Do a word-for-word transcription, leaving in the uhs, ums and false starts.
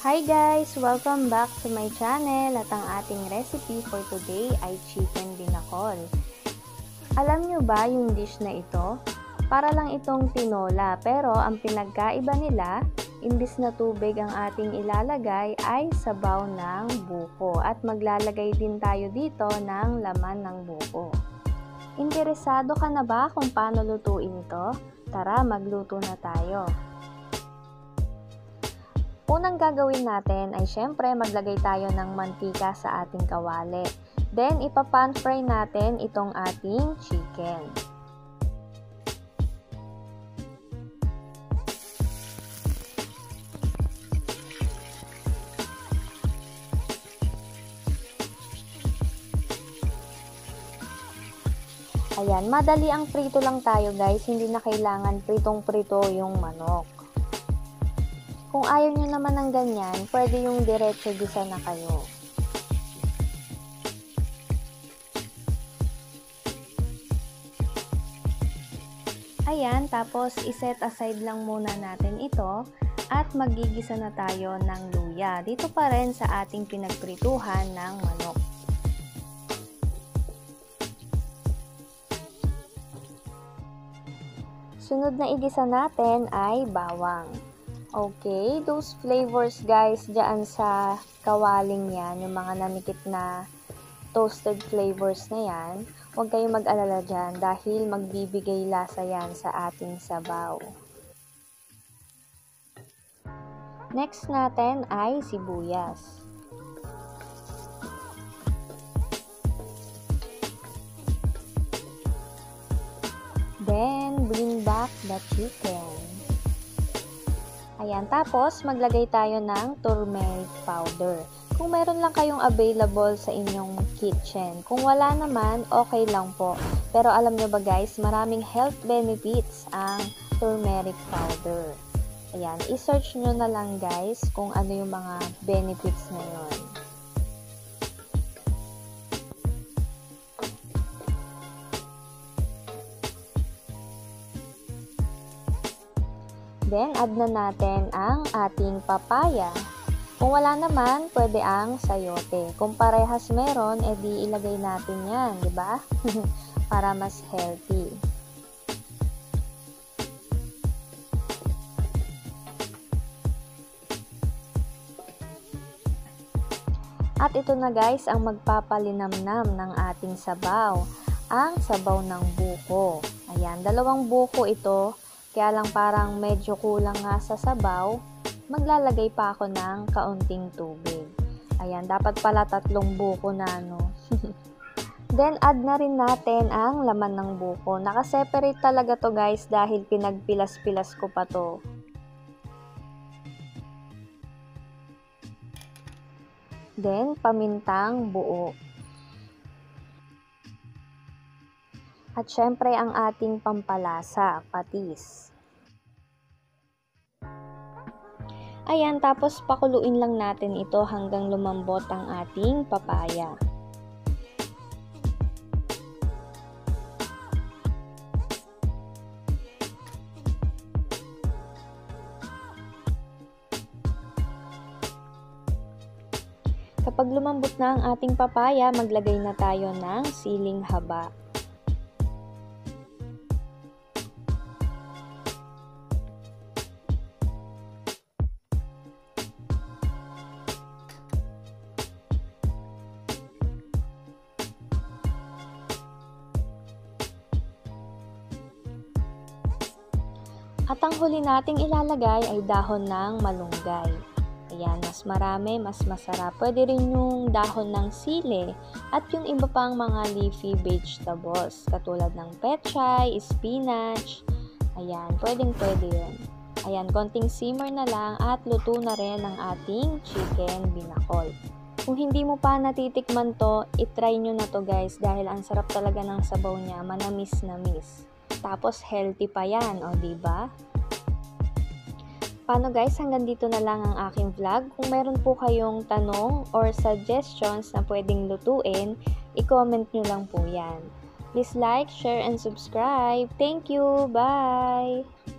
Hi guys! Welcome back to my channel at ang ating recipe for today ay chicken binakol. Alam nyo ba yung dish na ito? Para lang itong tinola pero ang pinagkaiba nila, imbis na tubig ang ating ilalagay ay sabaw ng buko at maglalagay din tayo dito ng laman ng buko. Interesado ka na ba kung paano lutuin ito? Tara, magluto na tayo. Unang gagawin natin ay syempre maglagay tayo ng mantika sa ating kawali. Then ipa-pan fry natin itong ating chicken. Ayan, madali ang prito lang tayo guys, hindi na kailangan pritong-prito yung manok. Kung ayaw nyo naman ng ganyan, pwede yung diretso gisa na kayo. Ayan, tapos iset aside lang muna natin ito at magigisa na tayo ng luya. Dito pa rin sa ating pinagprituhan ng manok. Sunod na igisa natin ay bawang. Okay, those flavors guys dyan sa kawaling yan, yung mga namikit na toasted flavors na yan, huwag kayong mag-alala dyan dahil magbibigay lasa yan sa ating sabaw. Next natin ay sibuyas. Then, bring back the chicken. Ayan, tapos maglagay tayo ng turmeric powder. Kung meron lang kayong available sa inyong kitchen. Kung wala naman, okay lang po. Pero alam nyo ba guys, maraming health benefits ang turmeric powder. Ayan, i-search nyo na lang guys kung ano yung mga benefits na yun. Then, add na natin ang ating papaya. Kung wala naman, pwede ang sayote. Kung parehas meron, edi ilagay natin yan, di ba? Para mas healthy. At ito na guys, ang magpapalinamnam ng ating sabaw. Ang sabaw ng buko. Ayan, dalawang buko ito. Kaya lang parang medyo kulang nga sa sabaw, maglalagay pa ako ng kaunting tubig. Ayan, dapat pala tatlong buko na, no? Then, add na rin natin ang laman ng buko. Nakaseparate talaga to guys dahil pinagpilas-pilas ko pa to. Then, pamintang buo. At syempre ang ating pampalasa, patis. Ayan, tapos pakuluin lang natin ito hanggang lumambot ang ating papaya. Kapag lumambot na ang ating papaya, maglagay na tayo ng siling haba. At ang huli nating ilalagay ay dahon ng malunggay. Ayan, mas marami, mas masarap. Pwede rin yung dahon ng sili at yung iba pang mga leafy vegetables. Katulad ng pechay, spinach. Ayan, pwedeng pwede yun. Ayan, konting simmer na lang at luto na rin ang ating chicken binakol. Kung hindi mo pa natitikman to, itry nyo na to guys dahil ang sarap talaga ng sabaw niya, manamis-namis. Tapos healthy pa yan, o diba? Paano guys, hanggang dito na lang ang aking vlog. Kung meron po kayong tanong or suggestions na pwedeng lutuin, i-comment nyo lang po yan. Please like, share, and subscribe. Thank you! Bye!